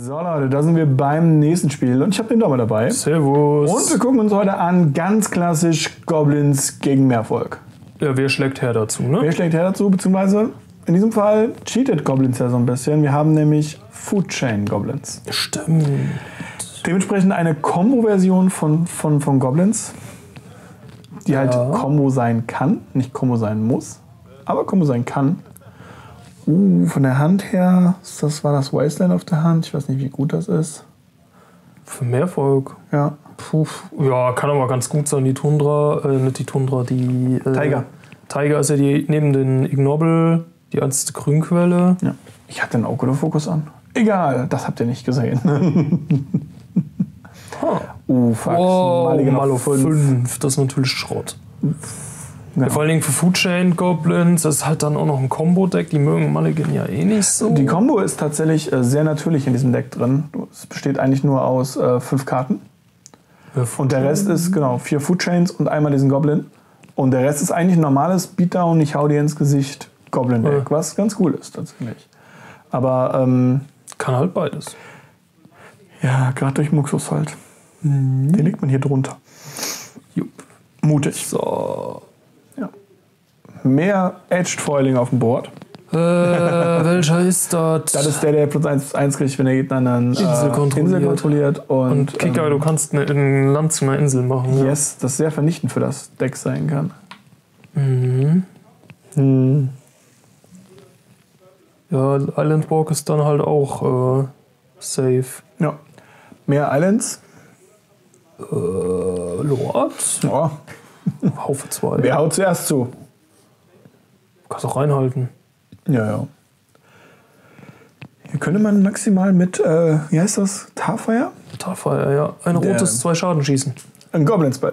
So Leute, da sind wir beim nächsten Spiel und ich habe den Dommer dabei. Servus. Und wir gucken uns heute an, ganz klassisch, Goblins gegen Merfolk. Ja, wer schlägt her dazu, ne? Wer schlägt her dazu, beziehungsweise in diesem Fall cheatet Goblins ja so ein bisschen. Wir haben nämlich Food Chain Goblins. Stimmt. Dementsprechend eine Combo-Version von Goblins, die halt Combo sein kann, nicht Combo sein muss, aber Combo sein kann. Von der Hand her, das war das Wasteland auf der Hand. Ich weiß nicht, wie gut das ist. Für Merfolk? Ja. Puh, ja, kann aber ganz gut sein. Die Tundra, nicht die Tundra, die... Tiger. Tiger ist ja die, neben den Ignoble, die einzige Grünquelle. Ja. Ich hatte den Oculo-Fokus an. Egal, das habt ihr nicht gesehen. Oh, fuck. Wow, Malo 5. Das ist natürlich Schrott. Genau. Vor allen Dingen für Food Chain Goblins, das ist halt dann auch noch ein Combo-Deck, die mögen Mulligan ja eh nicht so. Die Combo ist tatsächlich sehr natürlich in diesem Deck drin. Es besteht eigentlich nur aus 5 Karten. Und der Rest ist, genau, 4 Food Chains und einmal diesen Goblin. Und der Rest ist eigentlich ein normales Beatdown, ich hau dir ins Gesicht Goblin-Deck, was ganz cool ist tatsächlich. Aber kann halt beides. Ja, gerade durch Muxus halt. Mhm. Den legt man hier drunter. Jupp. Mutig. So. Mehr Edged Foiling auf dem Board. Welcher ist das? Das ist der, der +1/+1 kriegt, wenn der Gegner einen Insel kontrolliert. Und Kika, du kannst ein Land zu einer Insel machen. Yes, ja. Das sehr vernichtend für das Deck sein kann. Mhm. Hm. Ja, Island Walk ist dann halt auch safe. Ja. Mehr Islands? Lord? Ja. Haufe 2. Wer haut zuerst zu? Du kannst auch reinhalten. Ja, ja. Hier könnte man maximal mit, wie heißt das? Tarfire? Tarfire, ja. Ein rotes 2 Schaden schießen. Ein Goblin-Spell.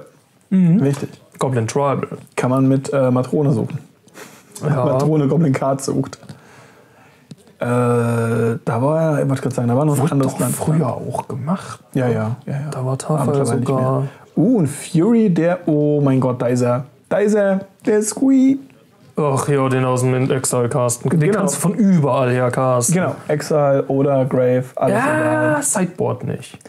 Mhm. Richtig. Goblin Tribal. Kann man mit Matrone suchen. Ja. Matrone Goblin Card sucht. Da war, ich wollte gerade sagen, da war noch ein anderes Land. Früher auch gemacht. Ja, ja, ja, ja. Da war Tarfire sogar. Und Fury, der, oh mein Gott, da ist er. Da ist er, der Squee. Ach ja, den aus dem Exile casten. Den kannst du von überall her casten. Genau, Exile oder Grave, alles egal. Sideboard nicht.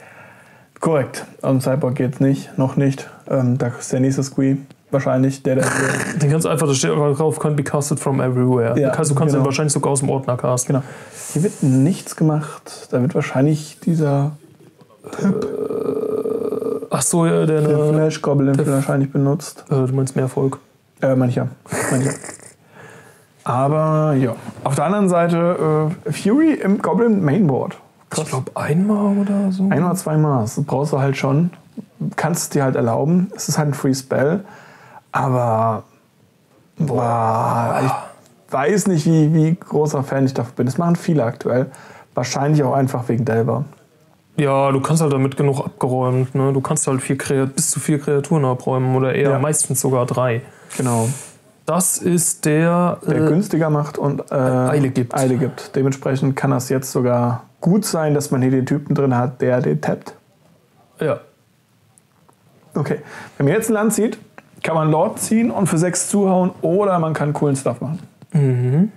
Korrekt, am Sideboard geht's nicht, noch nicht. Da ist der nächste Squee wahrscheinlich. Der den kannst du einfach, da steht drauf, can be casted from everywhere. Ja, du kannst den wahrscheinlich sogar aus dem Ordner casten. Genau. Hier wird nichts gemacht, da wird wahrscheinlich dieser... ach so, ja, der Flash Goblin wahrscheinlich benutzt. Du meinst Merfolk? Mancher. Aber ja. Auf der anderen Seite Fury im Goblin Mainboard. Krass. Ich glaube einmal oder so. Ein oder zweimal. Das brauchst du halt schon. Kannst es dir halt erlauben. Es ist halt ein Free Spell. Aber boah, ich weiß nicht, wie großer Fan ich davon bin. Das machen viele aktuell. Wahrscheinlich auch einfach wegen Delver. Ja, du kannst halt damit genug abgeräumt. Ne? Du kannst halt bis zu 4 Kreaturen abräumen oder eher meistens sogar 3. Genau. Das ist der günstiger macht und Eile gibt. Dementsprechend kann das jetzt sogar gut sein, dass man hier den Typen drin hat, der den tappt. Ja. Okay. Wenn man jetzt ein Land zieht, kann man Lord ziehen und für 6 zuhauen oder man kann coolen Stuff machen. Mhm.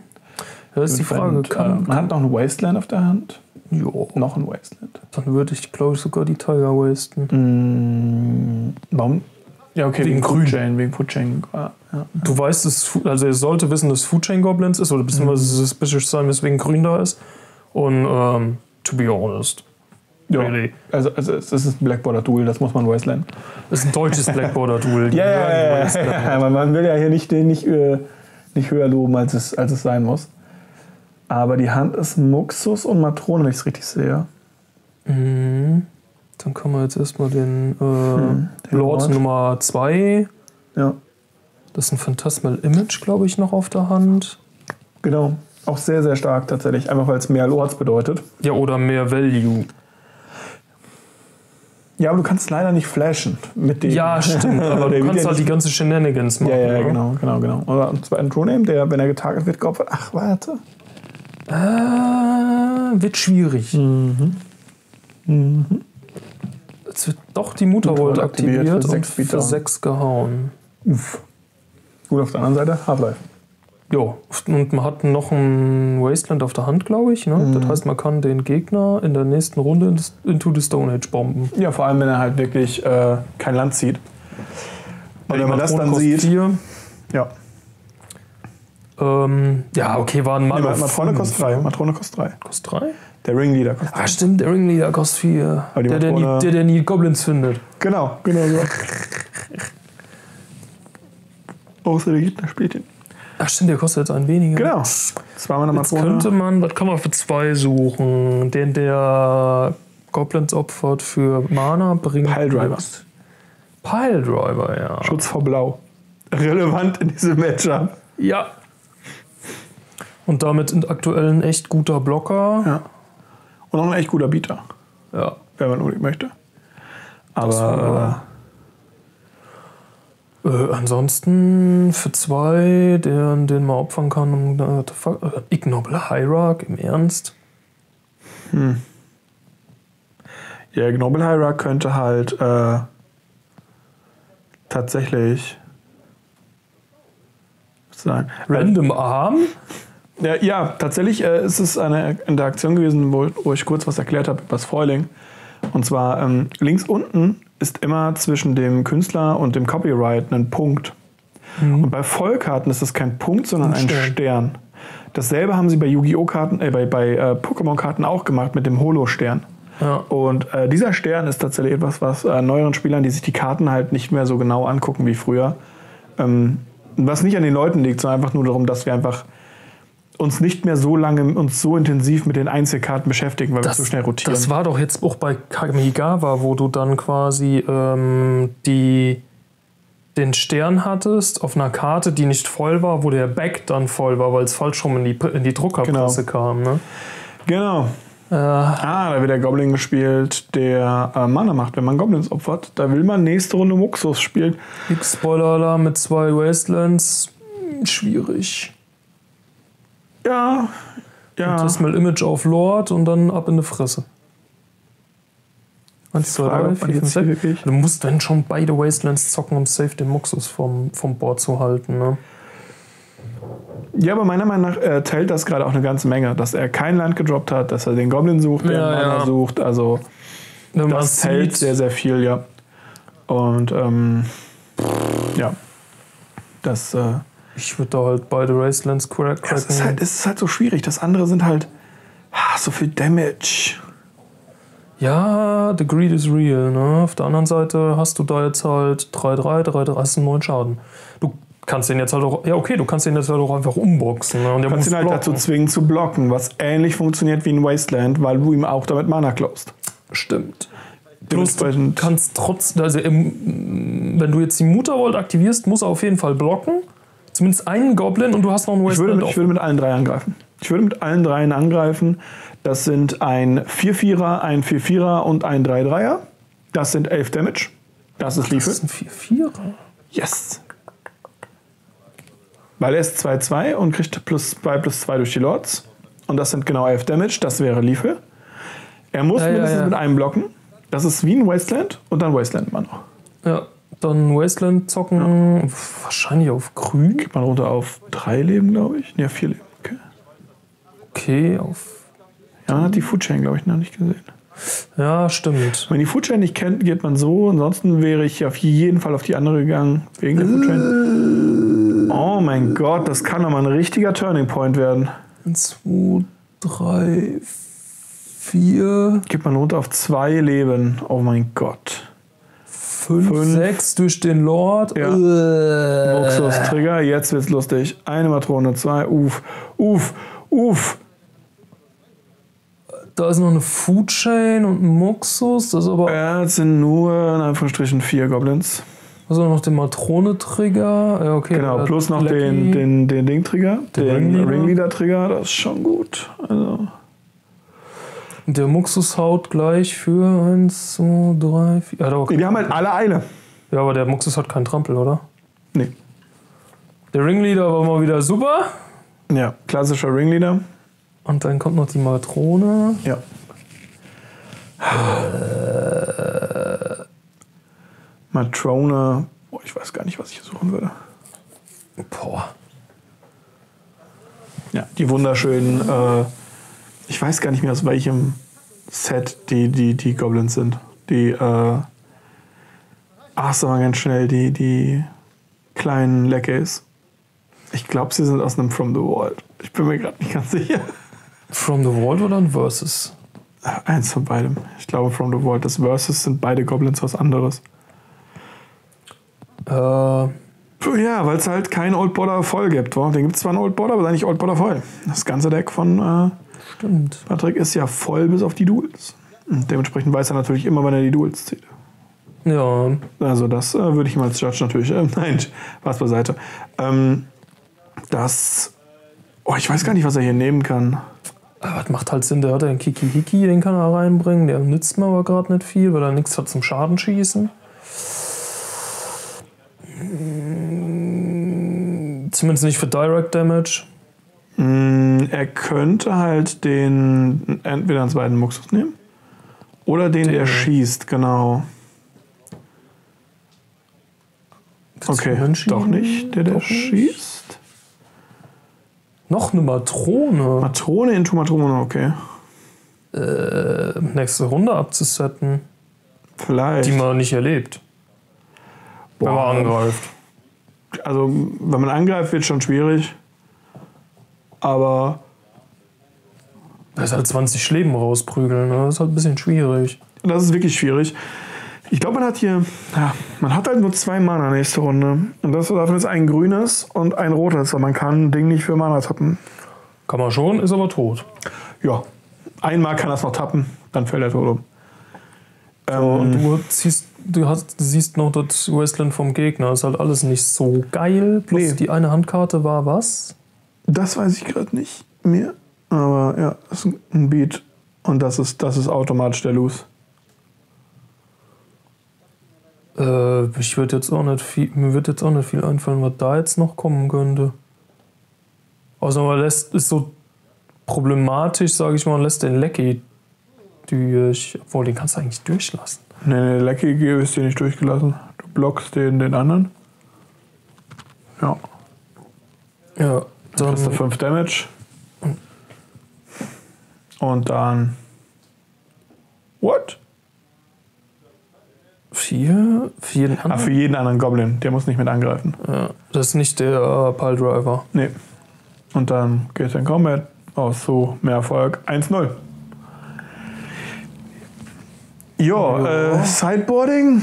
Das ist die Frage. Man hat noch ein Wasteland auf der Hand. Jo. Noch ein Wasteland. Dann würde ich, glaube ich, sogar die Tiger wasten. Warum? Ja, okay, wegen Grün. Wegen Food Chain. Ja, ja. Du weißt, also ihr sollte wissen, dass Food Chain Goblins ist, oder beziehungsweise suspicious sein, weswegen Grün da ist. Und, to be honest. Ja. Really. Also, es ist ein Black Border Duel, das muss man Wasteland. Es ist ein deutsches Black Border Duel. Ja, man will ja hier nicht höher loben, als es sein muss. Aber die Hand ist Muxus und Matrone, wenn ich es richtig sehe. Mhm. Dann können wir jetzt erstmal den Lord Nummer 2. Ja. Das ist ein Phantasmal Image, glaube ich, noch auf der Hand. Genau. Auch sehr, sehr stark tatsächlich. Einfach weil es mehr Lords bedeutet. Ja, oder mehr Value. Ja, aber du kannst leider nicht flashen mit dem. Ja, stimmt. Aber du kannst halt die ganze Shenanigans machen. Ja, ja, genau. Oder und zwar ein True Name, der, wenn er getargetet wird, glaubt, ach, warte. Wird schwierig. Mhm. Mhm. Jetzt wird doch die Mutterwold aktiviert und für 6 gehauen. Uff. Gut, auf der anderen Seite, Hardlife. Ja, und man hat noch ein Wasteland auf der Hand, glaube ich. Ne? Mhm. Das heißt, man kann den Gegner in der nächsten Runde into the Stone Age bomben. Ja, vor allem, wenn er halt wirklich kein Land zieht. Und wenn man das dann sieht... Ja. Ja, okay, war ein Mann. Nee, Matrone kostet 3. Matrone kostet 3. Kostet 3? Der Ringleader kostet 3. Ah, stimmt, der Ringleader kostet 4. Der nie Goblins findet. Genau so. Außer der Gegner spielt ihn. Ach stimmt, der kostet jetzt einen weniger. Genau. Jetzt könnte man, was kann man für 2 suchen? Den der Goblins opfert für Mana bringt... Pile Driver. Pile Driver, ja. Schutz vor Blau. Relevant in diesem Matchup. Ja. Und damit aktuell ein echt guter Blocker. Ja. Und auch ein echt guter Bieter. Ja. Wenn man unbedingt möchte. Aber... ansonsten für 2, den man opfern kann, um Ignoble Hierarch, im Ernst. Hm. Ja, Ignoble Hierarch könnte halt tatsächlich sagen. Random Arm? Ja, tatsächlich ist es eine Interaktion gewesen, wo ich kurz was erklärt habe über das Foiling. Und zwar links unten ist immer zwischen dem Künstler und dem Copyright ein Punkt. Mhm. Und bei Vollkarten ist das kein Punkt, sondern ein Stern. Dasselbe haben sie bei Yu-Gi-Oh! Karten, bei Pokémon-Karten auch gemacht mit dem Holo-Stern. Ja. Und dieser Stern ist tatsächlich etwas, was neueren Spielern, die sich die Karten halt nicht mehr so genau angucken wie früher, was nicht an den Leuten liegt, sondern einfach nur darum, dass wir einfach uns nicht mehr so lange, uns so intensiv mit den Einzelkarten beschäftigen, weil wir so schnell rotieren. Das war doch jetzt auch bei Kamigawa, wo du dann quasi den Stern hattest auf einer Karte, die nicht voll war, wo der Back dann voll war, weil es falsch rum in die Druckerpresse kam. Ne? Genau. Da wird der Goblin gespielt, der Mana macht, wenn man Goblins opfert. Da will man nächste Runde Muxus spielen. Spoiler-Alarm mit 2 Wastelands. Schwierig. Ja. Phantasmal Image auf Lord und dann ab in die Fresse. 1, 2, 3, 4, 5, 6. Du musst dann schon beide Wastelands zocken, um safe den Muxus vom Board zu halten. Ne? Ja, aber meiner Meinung nach teilt das gerade auch eine ganze Menge, dass er kein Land gedroppt hat, dass er den Goblin sucht, den Mana sucht. Also das teilt sehr, sehr viel, ja. Und ja, das... Ich würde da halt beide Wastelands cracken. Es ist halt so schwierig. Das andere sind halt so viel Damage. Ja, the greed is real. Ne? Auf der anderen Seite hast du da jetzt halt 3-3, 3-3, hast einen 9 Schaden. Du kannst den jetzt halt auch... Ja, okay, du kannst den jetzt halt auch einfach umboxen. Ne? Und du kannst ihn halt dazu zwingen zu blocken, was ähnlich funktioniert wie in Wasteland, weil du ihm auch damit Mana klaust. Stimmt. Du kannst trotzdem... Also wenn du jetzt die Muttervolt aktivierst, muss er auf jeden Fall blocken. Zumindest einen Goblin und du hast noch einen Wasteland. Ich würde mit allen 3 angreifen. Ich würde mit allen 3 angreifen. Das sind ein 4-4er, ein 4-4er und ein 3-3er. Das sind 11 Damage. Das ist Liefe. Das ist ein 4-4er? Yes. Weil er ist 2-2 und kriegt +2/+2 durch die Lords. Und das sind genau 11 Damage. Das wäre Liefe. Er muss mindestens mit einem blocken. Das ist wie ein Wasteland und dann Wasteland man noch. Ja. Dann Wasteland zocken, wahrscheinlich auf grün. Geht man runter auf 3 Leben, glaube ich. Ja, 4 Leben. Okay, auf... Ja, man hat die Food Chain, glaube ich, noch nicht gesehen. Ja, stimmt. Wenn die Food Chain nicht kennt, geht man so. Ansonsten wäre ich auf jeden Fall auf die andere gegangen, wegen der Food Chain. Oh mein Gott, das kann doch mal ein richtiger Turning Point werden. 1, 2, 3, 4... Geht man runter auf 2 Leben. Oh mein Gott. 5, 6 durch den Lord. Ja. Muxus-Trigger, jetzt wird's lustig. Eine Matrone, 2, uff. Da ist noch eine Food Chain und ein Muxus, das ist aber... Ja, das sind nur, in Anführungsstrichen, 4 Goblins. Also noch den Matrone-Trigger, ja okay. Genau, plus noch den Ding-Trigger, den Ringleader-Trigger, das ist schon gut. Also... Der Muxus haut gleich für 1, 2, 3, 4... Ja, okay. Wir haben halt alle Eile. Ja, aber der Muxus hat keinen Trampel, oder? Nee. Der Ringleader war mal wieder super. Ja, klassischer Ringleader. Und dann kommt noch die Matrone. Ja. Matrone... Boah, ich weiß gar nicht, was ich hier suchen würde. Boah. Ja, die wunderschönen, ich weiß gar nicht mehr aus welchem Set die Goblins sind. Die, das war ganz schnell, die kleinen Leckeys. Ich glaube, sie sind aus einem From the World. Ich bin mir gerade nicht ganz sicher. From the World oder ein Versus? Eins von beidem. Ich glaube, From the World. Das Versus sind beide Goblins was anderes. Ja, weil es halt kein Old Border voll gibt. Den gibt es zwar einen Old Border, aber nicht Old Border voll. Das ganze Deck von stimmt. Patrick ist ja voll bis auf die Duels. Und dementsprechend weiß er natürlich immer, wenn er die Duels zieht. Ja. Also das würde ich ihm als Judge natürlich... nein, Spaß beiseite. Oh, ich weiß gar nicht, was er hier nehmen kann. Aber das macht halt Sinn, der hat den Kiki-Jiki, den kann er reinbringen. Der nützt mir aber gerade nicht viel, weil er nichts hat zum Schadenschießen. Zumindest nicht für Direct Damage. Er könnte halt den entweder einen zweiten Muxus nehmen oder den, der schießt, genau. Okay, doch nicht, der schießt. Noch eine Matrone. Matrone into Matrone, okay. Nächste Runde abzusetten. Vielleicht. Die man nicht erlebt. Boah. Wenn man angreift. Also, wenn man angreift, wird es schon schwierig. Aber... Da ist halt 20 Leben rausprügeln, ne? Das ist halt ein bisschen schwierig. Das ist wirklich schwierig. Ich glaube, man hat hier... Ja, man hat halt nur 2 Mana nächste Runde. Und das davon ist ein grünes und ein rotes. Aber man kann ein Ding nicht für Mana tappen. Kann man schon, ist aber tot. Ja. Einmal kann das noch tappen, dann fällt er tot um. Und du siehst noch das Wasteland vom Gegner. Ist halt alles nicht so geil. Plus die eine Handkarte war was? Das weiß ich gerade nicht mehr. Aber ja, das ist ein Beat. Und das ist automatisch der Lose. Ich würde jetzt auch nicht viel, mir wird jetzt auch nicht viel einfallen, was da jetzt noch kommen könnte. Außer man lässt, ist so problematisch, sage ich mal, und lässt den Lecky durch. Obwohl, den kannst du eigentlich durchlassen. Nee, der Lecky ist dir nicht durchgelassen. Du blockst den anderen. Ja. Ja. Dann kriegst du 5 Damage. Und dann... What? 4? Für jeden anderen? Ah, für jeden anderen Goblin. Der muss nicht mit angreifen. Ja, das ist nicht der Pile Driver. Nee. Und dann geht in Combat aus so Merfolk 1-0. Ja, oh. Sideboarding,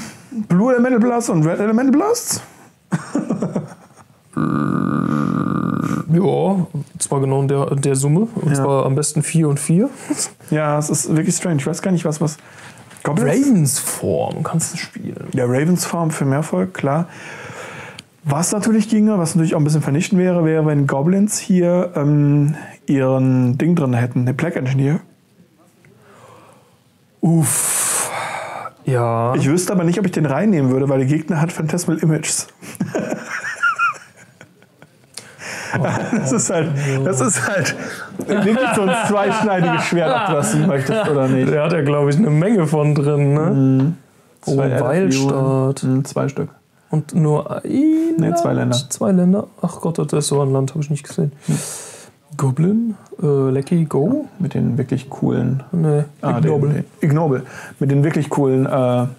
Blue Elemental Blast und Red Elemental Blast? Ja, zwar genau in der Summe. Und zwar am besten 4 und 4. Ja, es ist wirklich strange. Ich weiß gar nicht, was... Ravens Form kannst du spielen. Ja, Ravens Form für Merfolk, klar. Was natürlich ginge, was natürlich auch ein bisschen vernichten wäre, wenn Goblins hier ihren Ding drin hätten, den Plague Engineer. Uff. Ja. Ich wüsste aber nicht, ob ich den reinnehmen würde, weil der Gegner hat Phantasmal Images. Das ist halt wirklich so ein zweischneidiges Schwert, ob du das möchtest oder nicht. Der hat ja, glaube ich, eine Menge von drin, ne? Mhm. Oh, Wildstaat. Mhm, 2 Stück. Und nur ein Land? 2 Länder. 2 Länder? Ach Gott, das ist so ein Land, habe ich nicht gesehen. Hm. Goblin, Lecky, Go? Mit den wirklich coolen... Nee, Ignoble. Mit den wirklich coolen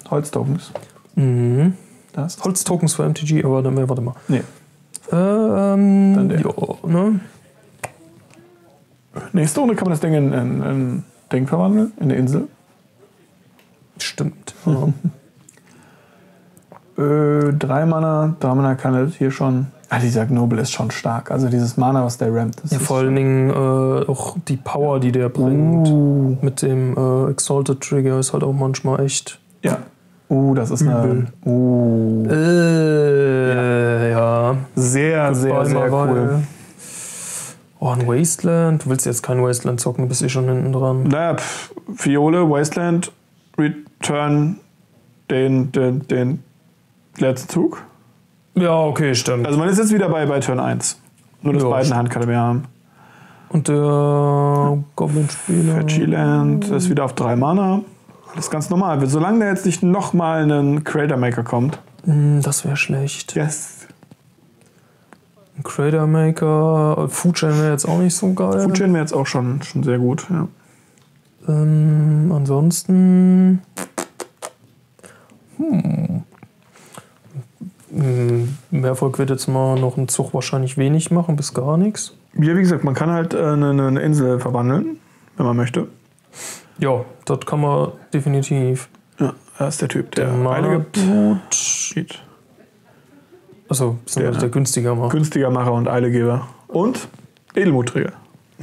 Holztokens. Mhm. Das? Holztokens für MTG, aber warte mal. Nee. Ja, ne? Nächste Runde kann man das Ding in Ding verwandeln, in eine Insel. Stimmt. Ja. 3 Mana, 3 Mana kann das hier schon. Ah, dieser Ignoble ist schon stark. Also dieses Mana, was der rampt. Ja, vor allen Dingen auch die Power, die der bringt. Mit dem Exalted Trigger ist halt auch manchmal echt. Ja. Das ist übel. Eine... Ja. Sehr, sehr, sehr cool. Oh, ein Wasteland? Du willst jetzt kein Wasteland zocken, du bist eh schon hinten dran. Naja, Fiole, Wasteland, Return, den letzten Zug. Ja, okay, stimmt. Also man ist jetzt wieder bei Turn 1. Nur, dass beide eine Handkarte mehr haben. Und der Goblin-Spieler... Fetchyland ist wieder auf 3 Mana. Das ist ganz normal. Solange da jetzt nicht nochmal ein Crater Maker kommt. Das wäre schlecht. Yes. Crater Maker, Food Chain wäre jetzt auch nicht so geil. Food Chain wäre jetzt auch schon sehr gut, ja. Ansonsten... Merfolk wird jetzt mal noch einen Zug wahrscheinlich wenig machen, bis gar nichts. Ja, wie gesagt, man kann halt eine Insel verwandeln, wenn man möchte. Ja, das kann man definitiv. Ja, das ist der Typ, der Heilige. Achso, das ist der Günstigermacher. Günstigermacher und Eilegeber. Und Edelmutträger.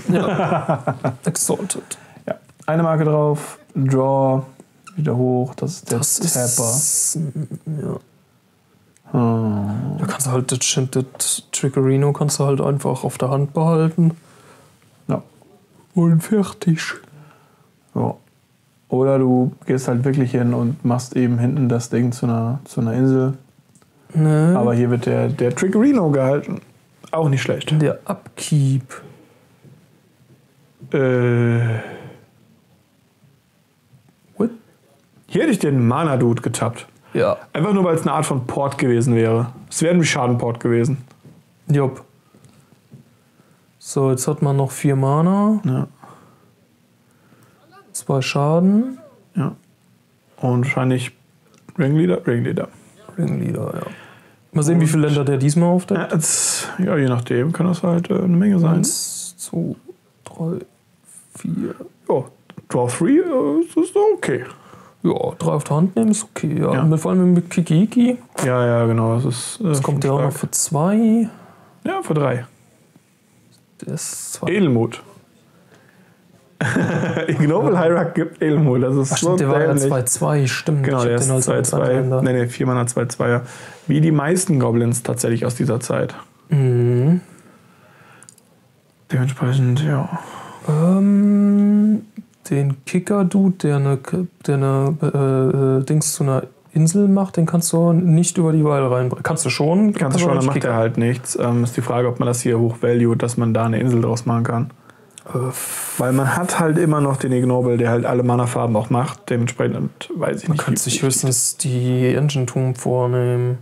Ja. Exalted. Ja, eine Marke drauf, Draw, wieder hoch, das ist der Tapper. Ja. Da kannst du halt das Trickerino kannst du halt einfach auf der Hand behalten. Ja. Und fertig. Ja. Oder du gehst halt wirklich hin und machst eben hinten das Ding zu einer Insel. Nee. Aber hier wird der Trickerino gehalten. Auch nicht schlecht. Der Upkeep. What? Hier hätte ich den Mana-Dude getappt. Ja. Einfach nur, weil es eine Art von Port gewesen wäre. Es wäre ein Schadenport gewesen. Jupp. So, jetzt hat man noch 4 Mana. Ja. 2 Schaden. Ja. Und wahrscheinlich Ringleader, ja. Mal sehen, wie viele Länder der diesmal aufdeckt. Ja, je nachdem kann das halt eine Menge sein. 1, 2, 3, 4. Ja, Draw 3 ist okay. Ja, 3 auf der Hand nehmen ist okay. Ja. Ja. Vor allem mit Kiki-Jiki. Ja, ja, genau. Das kommt ja auch noch für 2. Ja, für 3. Edelmut. Ignoble Hierarch gibt Edelmut. Das ist so der war ja 2-2, stimmt. Genau, der ist 2-2. Ne, 4 Mana 2-2er. Wie die meisten Goblins tatsächlich aus dieser Zeit. Mhm. Dementsprechend, ja. Den Kicker-Dude, der eine Dings zu einer Insel macht, den kannst du nicht über die Weile reinbringen. Kannst du schon? Kannst du schon, dann macht er halt nichts. Ist die Frage, ob man das hier hochvalued, dass man da eine Insel draus machen kann. Weil man hat halt immer noch den Ignoble, der halt alle Mana-Farben auch macht. Dementsprechend weiß ich nicht. Man kann sich höchstens die Engine-Tomb vornehmen.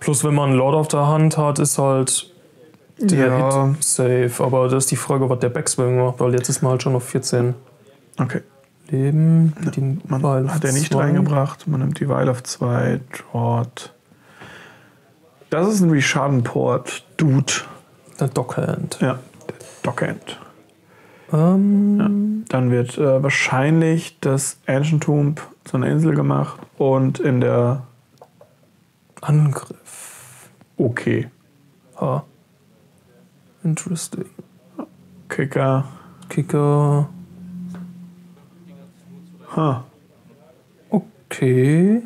Plus, wenn man einen Lord auf der Hand hat, ist halt... Der Hit safe, aber das ist die Frage, was der Backswing macht, weil jetzt ist man halt schon auf 14. Okay. Leben, ja, die man hat er nicht reingebracht, man nimmt die Weile auf 2, Drought. Das ist ein Reschadenport-Dude. Der Dockhand. Ja, der Dockhand. Ja. Dann wird wahrscheinlich das Ancient Tomb zu einer Insel gemacht und in der Angriff. Okay. Ha. Interesting. Kicker. Ha. Okay.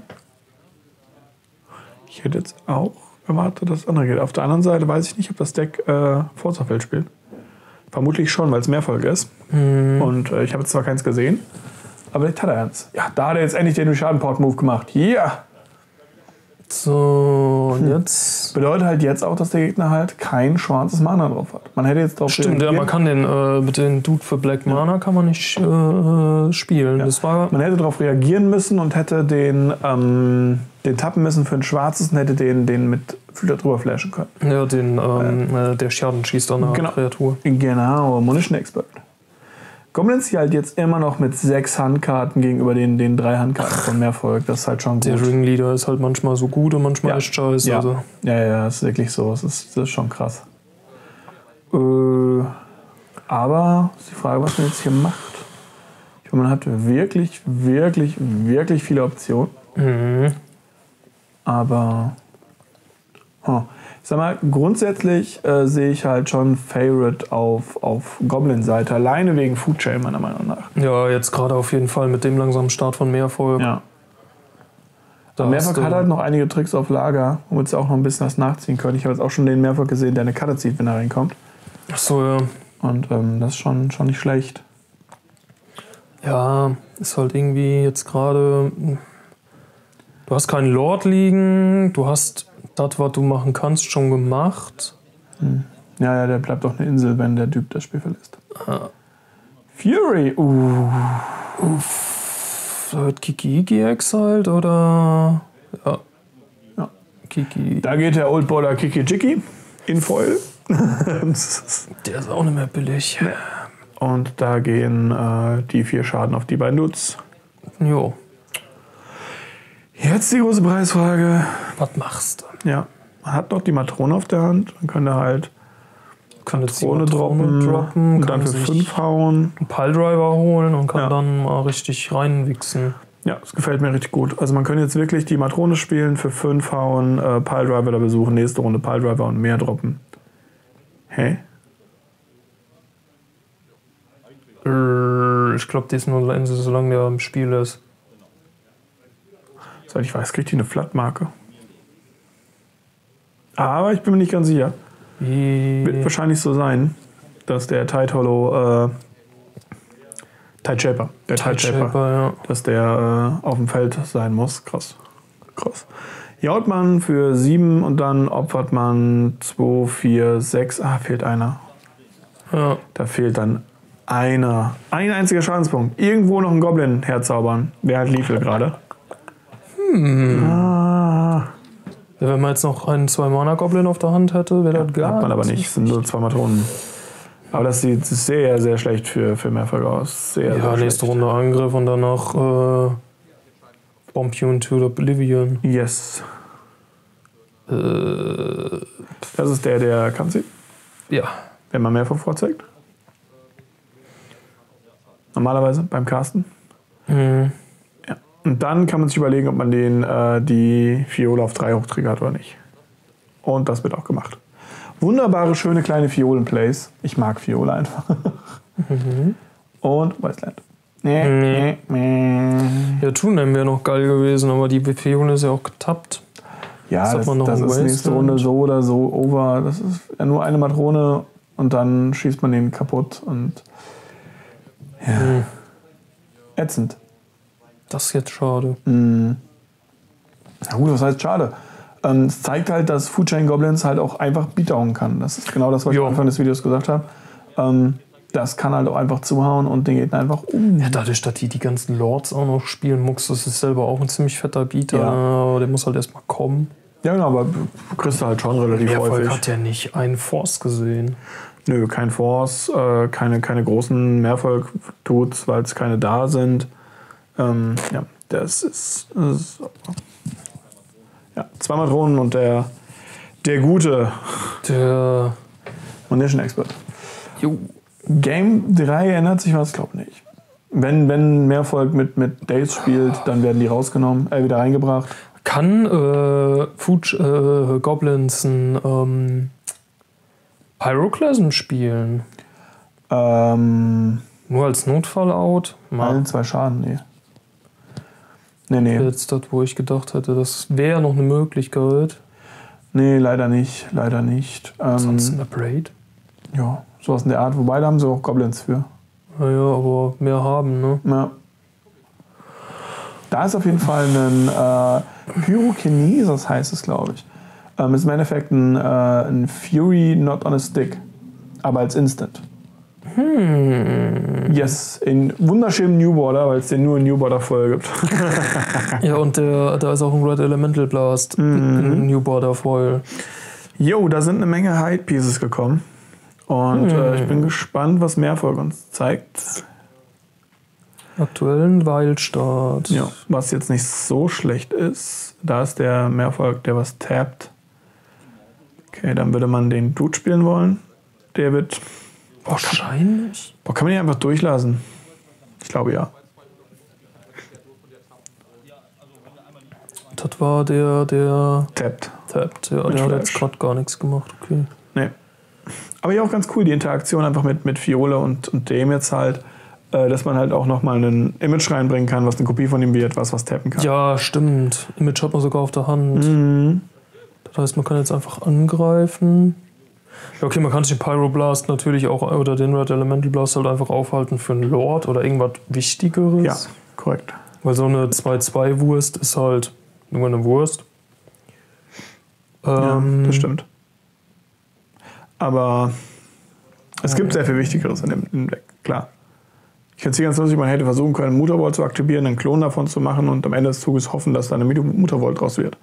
Ich hätte jetzt auch erwartet, dass das andere geht. Auf der anderen Seite weiß ich nicht, ob das Deck Force of Will spielt. Vermutlich schon, weil es Merfolk ist. Mhm. Und ich habe jetzt zwar keins gesehen, aber ich hatte eins. Ja, da hat er jetzt endlich den Schadenport-Move gemacht. Ja! Yeah. So, und jetzt. Bedeutet halt jetzt auch, dass der Gegner halt kein schwarzes Mana drauf hat. Man hätte jetzt drauf. Stimmt, ja, man kann den mit dem Dude für Black Mana kann man nicht spielen. Ja. Das war man hätte darauf reagieren müssen und hätte den tappen müssen für ein schwarzes und hätte den mit Fühler drüber flashen können. Ja, der Schaden schießt an einer Kreatur. Genau, Munitions Expert. Goblins hier halt jetzt immer noch mit 6 Handkarten gegenüber den 3 Handkarten von Merfolk. Das ist halt schon gut. Der Ringleader ist halt manchmal so gut und manchmal echt scheiße. Ja. Also. Ja, das ist wirklich so. Das ist schon krass. Aber ist die Frage, was man jetzt hier macht. Ich meine, man hat wirklich, wirklich, wirklich viele Optionen. Mhm. Aber... Ich sag mal, grundsätzlich sehe ich halt schon Favorite auf Goblin-Seite, alleine wegen Food Chain meiner Meinung nach. Ja, jetzt gerade auf jeden Fall mit dem langsamen Start von Merfolk. Ja. Merfolk hat halt noch einige Tricks auf Lager, wo jetzt auch noch ein bisschen was nachziehen können. Ich habe jetzt auch schon den Merfolk gesehen, der eine Karte zieht, wenn er reinkommt. Ach so, ja. Und das ist schon nicht schlecht. Ja, ist halt irgendwie jetzt gerade... Du hast keinen Lord liegen, du hast... Das, was du machen kannst, schon gemacht. Hm. Ja, der bleibt doch eine Insel, wenn der Typ das Spiel verlässt. Ah. Fury! Uff. Wird Kiki-Jiki exiled oder? Ja. Kiki. Da geht der Old Border Kiki-Jiki. in Foil. Der ist auch nicht mehr billig. Nee. Und da gehen die 4 Schaden auf die beiden Dudes. Jo. Jetzt die große Preisfrage. Was machst du? Ja, man hat noch die Matrone auf der Hand. Man könnte halt Matrone droppen und dann für 5 hauen. Einen Pile Driver holen und kann dann mal richtig reinwichsen. Ja, das gefällt mir richtig gut. Also man könnte jetzt wirklich die Matrone spielen, für 5 hauen, Pile Driver da besuchen, nächste Runde Pile Driver und mehr droppen. Hä? Ich glaube, die ist nur Insel, solange der im Spiel ist. Seit ich weiß, kriegt die eine Flatmarke. Aber ich bin mir nicht ganz sicher. Wird wahrscheinlich so sein, dass der Tide Hollow Tide Shaper dass der auf dem Feld sein muss. Krass. Krass. Jaut man für 7 und dann opfert man 2, 4, 6. Ah, fehlt einer. Ja. Da fehlt dann einer. Ein einziger Schadenspunkt. Irgendwo noch ein Goblin herzaubern. Wer hat Liefel gerade? Ah. Wenn man jetzt noch einen 2-Mana-Goblin auf der Hand hätte, wäre das geil. Hat man aber nicht. Das sind nur 2 Matronen. Aber das sieht sehr, sehr schlecht für Merfolk aus. Sehr, ja, nächste Runde Angriff und danach Bomb you into the Oblivion. Yes. Das ist der kann sie? Ja. Wenn man Merfolk vorzeigt? Normalerweise beim Casten. Mhm. Ja. Und dann kann man sich überlegen, ob man die Fiole auf 3 hochtriggert oder nicht. Und das wird auch gemacht. Wunderbare, schöne kleine Fiolen-Plays. Ich mag Fiole einfach. Mhm. Und Wasteland. Nee. Ja, Tun wäre noch geil gewesen, aber die Fiole ist ja auch getappt. Ja, das ist nächste Runde so oder so over. Das ist ja nur eine Matrone und dann schießt man den kaputt und ja. Mhm. Ätzend. Das ist jetzt schade. Mhm. Na gut, was heißt schade? Es zeigt halt, dass Food Chain Goblins halt auch einfach beatdown kann. Das ist genau das, was ich am Anfang des Videos gesagt habe. Das kann halt auch einfach zuhauen und den Gegner einfach um. Ja, dadurch, dass die ganzen Lords auch noch spielen, Muxus ist selber auch ein ziemlich fetter Beater. Ja. Der muss halt erstmal kommen. Ja, genau, aber kriegst du halt schon relativ häufig. Merfolk hat ja nicht einen Force gesehen. Nö, kein Force, keine großen Merfolk-Tuts, weil es keine da sind. Ja, das ist ja, 2 Matronen und der gute. Der Munition Expert. Jo. Game 3 ändert sich was, glaube ich nicht. Wenn Merfolk mit Days spielt, dann werden die rausgenommen, wieder reingebracht. Kann Food Goblins ein Pyroclasm spielen? Nur als Notfall-Out? Allen 2 Schaden, nee. Nee. Jetzt dort, wo ich gedacht hätte, das wäre noch eine Möglichkeit. Nee, leider nicht, leider nicht. Sonst eine Braid? Ja, sowas in der Art. Wobei, da haben sie auch Goblins für. Naja, aber mehr haben, ne? Ja. Da ist auf jeden Fall ein Pyrokinesis, heißt es, glaube ich. Ist im Endeffekt ein Fury Not on a Stick, aber als Instant. Yes, in wunderschönen New Border, weil es den nur in New Border Foil gibt. Ja, und da ist auch ein Red Elemental Blast in New Border Foil. Jo, da sind eine Menge Hide Pieces gekommen. Und ich bin gespannt, was Merfolk uns zeigt. Aktuellen Wildstart. Ja, was jetzt nicht so schlecht ist. Da ist der Merfolk, der was tappt. Okay, dann würde man den Dude spielen wollen. Der wird. Wahrscheinlich. Kann man den einfach durchlassen? Ich glaube ja. Das war der Tappt, ja. Der hat jetzt gerade gar nichts gemacht, okay. Nee. Aber ja, auch ganz cool, die Interaktion einfach mit Fiole und dem jetzt halt, dass man halt auch nochmal ein Image reinbringen kann, was eine Kopie von ihm wird, was tappen kann. Ja, stimmt. Image hat man sogar auf der Hand. Mhm. Das heißt, man kann jetzt einfach angreifen. Ja, okay, man kann sich den Pyroblast natürlich auch oder den Red Elemental Blast halt einfach aufhalten für einen Lord oder irgendwas Wichtigeres. Ja, korrekt. Weil so eine 2-2-Wurst ist halt nur eine Wurst. Ja, das stimmt. Aber es gibt sehr viel Wichtigeres in dem Deck, klar. Ich finde es hier ganz lustig, man hätte versuchen können, Muttervolt zu aktivieren, einen Klon davon zu machen und am Ende des Zuges hoffen, dass da eine Muttervolt draus wird.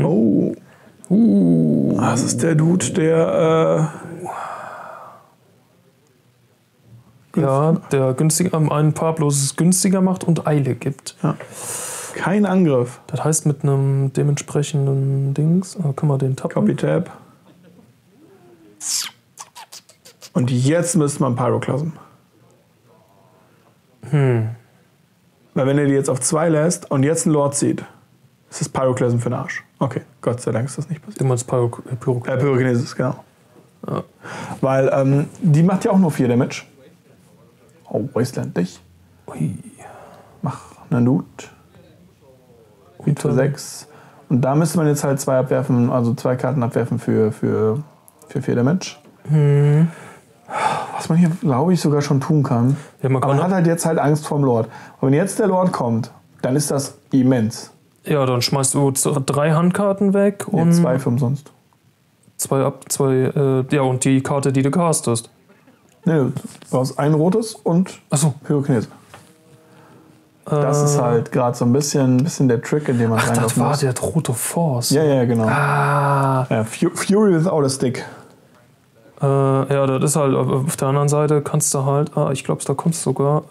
Oh. Das ist der Dude, der... ja, der günstiger, einen farbloses günstiger macht und Eile gibt. Ja. Kein Angriff. Das heißt, mit einem dementsprechenden Dings... können wir den tappen? Copy Tab. Und jetzt müsste man Pyroclasm. Weil wenn er die jetzt auf 2 lässt und jetzt einen Lord zieht, ist das Pyroclasm für den Arsch. Okay, Gott sei Dank ist das nicht passiert. Du meinst Pyrokinesis, genau. Ja. Weil die macht ja auch nur 4 Damage. Oh, Wasteland dich. Ui. Mach einen Loot. Unter 6. Und da müsste man jetzt halt 2 abwerfen, also 2 Karten abwerfen für 4 Damage. Hm. Was man hier, glaube ich, sogar schon tun kann. Ja, aber man hat halt jetzt halt Angst vorm Lord. Und wenn jetzt der Lord kommt, dann ist das immens. Ja, dann schmeißt du 3 Handkarten weg und... Nee, 2 für umsonst. 2 ab, 2... ja, und die Karte, die du castest. Nee, du brauchst ein rotes und Pyrokinese. Das ist halt gerade so ein bisschen der Trick, in dem man reinlaufen muss. Ach, das war der rote Force. Ja, ja, genau. Ah. Ja, Fury without a stick. Ja, das ist halt, auf der anderen Seite kannst du halt, ich glaube, da kommst du sogar,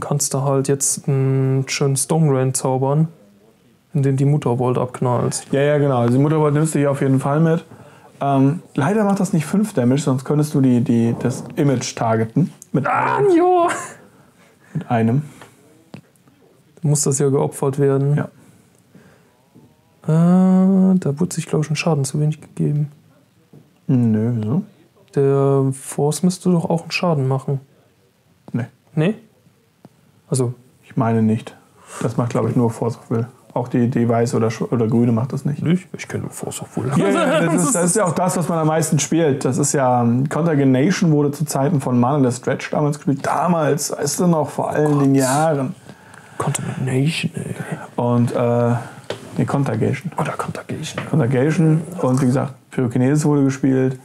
kannst du halt jetzt einen schönen Stone Rain zaubern, in dem die Mutterbolt abknallst. Ja, ja, genau. Also die Mutterbolt nimmst du hier auf jeden Fall mit. Leider macht das nicht 5 Damage, sonst könntest du das Image targeten. Mit einem. Jo. Mit einem. Da muss das ja geopfert werden. Ja. Da wurde sich, glaube ich, schon Schaden zu wenig gegeben. Nö, wieso? Der Force müsste doch auch einen Schaden machen. Nee. Nee? Also. Ich meine nicht. Das macht, glaube ich, nur Force of Will. Auch die weiße oder grüne macht das nicht. Nicht? Ich kenne nur Force of Will. Ja, das ist ja auch das, was man am meisten spielt. Das ist ja. Contagion wurde zu Zeiten von Man in the Stretch damals gespielt. Damals, weißt du noch, vor allen den Jahren. Contamination, ey. Und, nee, Contagion. Oder Contagion. Contagion. Und wie gesagt, Pyrokinesis wurde gespielt.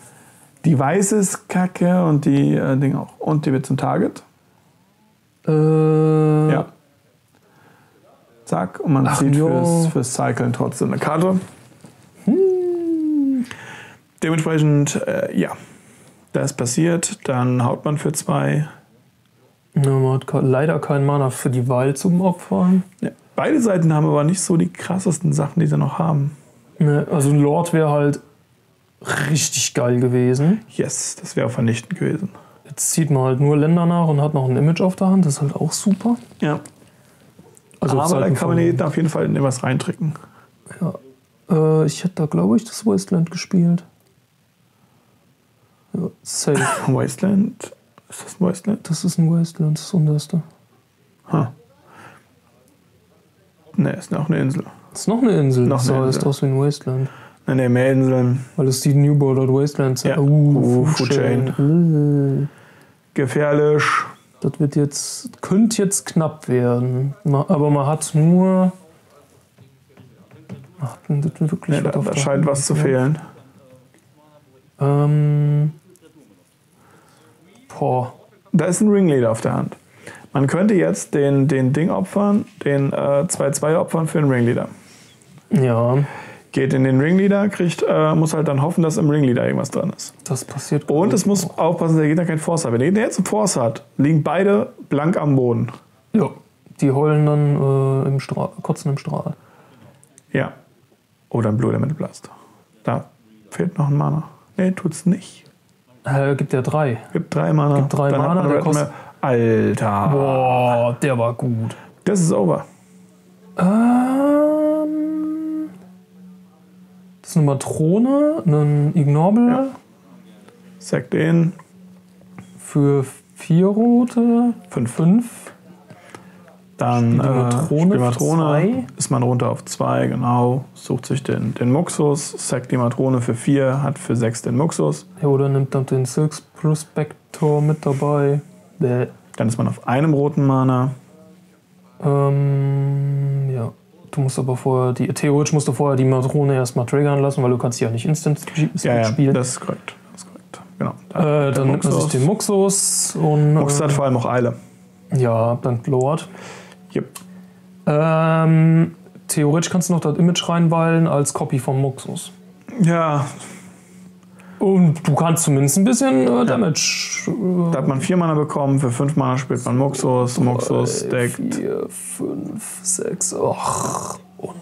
Die weiße ist kacke und die Ding auch. Und die wird zum Target. Ja. Zack. Und man zieht fürs Cyclen trotzdem eine Karte. Hm. Dementsprechend, ja. Das passiert. Dann haut man für 2. Ja, man hat leider keinen Mana für die Wahl zum Opfern. Ja. Beide Seiten haben aber nicht so die krassesten Sachen, die sie noch haben. Ne, also ein Lord wäre halt richtig geil gewesen. Yes, das wäre vernichtend gewesen. Jetzt zieht man halt nur Länder nach und hat noch ein Image auf der Hand. Das ist halt auch super. Ja. Also aber da kann man jeden auf jeden Fall in was reintricken. Ja. Ich hätte da, glaube ich, das Wasteland gespielt. Ja, safe. Wasteland? Ist das ein Wasteland? Das ist ein Wasteland, das unterste. Ha. Ne, ist noch eine Insel. Ist noch eine Insel? Noch eine Insel. Ist aus wie ein Wasteland. Nee, mehr Inseln. Weil es die New World oder Wastelands sind. Ja. Food Chain. Gefährlich. Das wird jetzt, könnte jetzt knapp werden. Aber man hat nur... Ach, das wird wirklich da scheint was zu fehlen. Boah. Da ist ein Ringleader auf der Hand. Man könnte jetzt den Ding opfern, den 2-2 opfern für den Ringleader. Ja. Geht in den Ringleader, muss halt dann hoffen, dass im Ringleader irgendwas dran ist. Das passiert. Und es muss aufpassen, der Gegner keinen Force hat. Wenn der Gegner jetzt einen Force hat, liegen beide blank am Boden. Ja, die heulen dann kotzen im Strahl. Ja. Oder ein Blue Elemental Blast. Da fehlt noch ein Mana. Nee, tut's nicht. Gibt ja 3. Gibt 3 Mana. Gibt 3 dann Mana, der kostet... Alter. Boah, der war gut. Das ist over. Das ist eine Matrone, einen Ignoble. Ja. Sack den. Für 4 rote. 5. Dann Matrone. Ist man runter auf 2, genau. Sucht sich den Muxus. Sack die Matrone für 4, hat für 6 den Muxus. Ja, oder nimmt dann den Silks Prospector mit dabei. Dann ist man auf einem roten Mana. Ja. Du musst aber vorher, theoretisch musst du vorher die Matrone erstmal triggern lassen, weil du kannst sie ja nicht instant spielen. Ja, das ist korrekt. Genau. Dann nimmt man sich den Muxus. Muxus hat vor allem auch Eile. Ja, dank Lord. Yep. Theoretisch kannst du noch das Image reinweilen als Copy vom Muxus. Ja. Und du kannst zumindest ein bisschen Damage. Da hat man 4 Mana bekommen, für 5 Mana spielt man Muxus. Muxus deckt 4, 5, 6, 8 und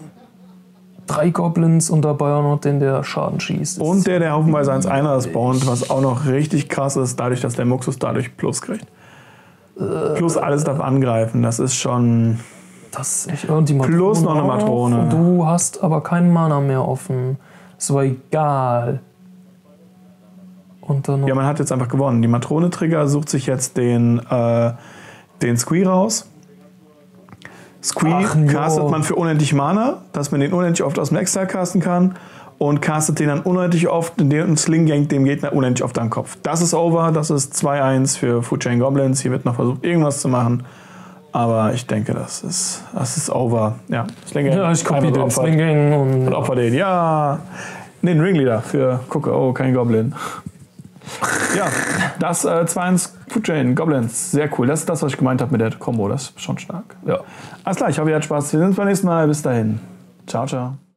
3 Goblins und dabei auch noch den, der Schaden schießt. Und der haufenweise 1-1er spawnt, was auch noch richtig krass ist, dadurch, dass der Muxus dadurch Plus kriegt. Plus alles darf angreifen, das ist schon... Das ist echt, und die Matrone plus noch eine Matrone. Du hast aber keinen Mana mehr offen. Das war egal. Und dann ja, man hat jetzt einfach gewonnen. Die Matrone-Trigger sucht sich jetzt den Squee raus. Squee castet man für unendlich Mana, dass man den unendlich oft aus dem Exile casten kann. Und castet den dann unendlich oft, indem ein Sling gankt dem Gegner unendlich oft an den Kopf. Das ist over, das ist 2-1 für Food Chain Goblins. Hier wird noch versucht, irgendwas zu machen. Aber ich denke, das ist over. Ja, Sling gank. Ja, ich kopiere den Sling gank und opfer den. Ja, nee, den Ringleader für gucke, oh, kein Goblin. Ja, das 2-1 Food Chain Goblins, sehr cool. Das ist das, was ich gemeint habe mit der Combo, das ist schon stark. Ja. Alles klar, ich hoffe, ihr habt Spaß. Wir sehen uns beim nächsten Mal. Bis dahin. Ciao, ciao.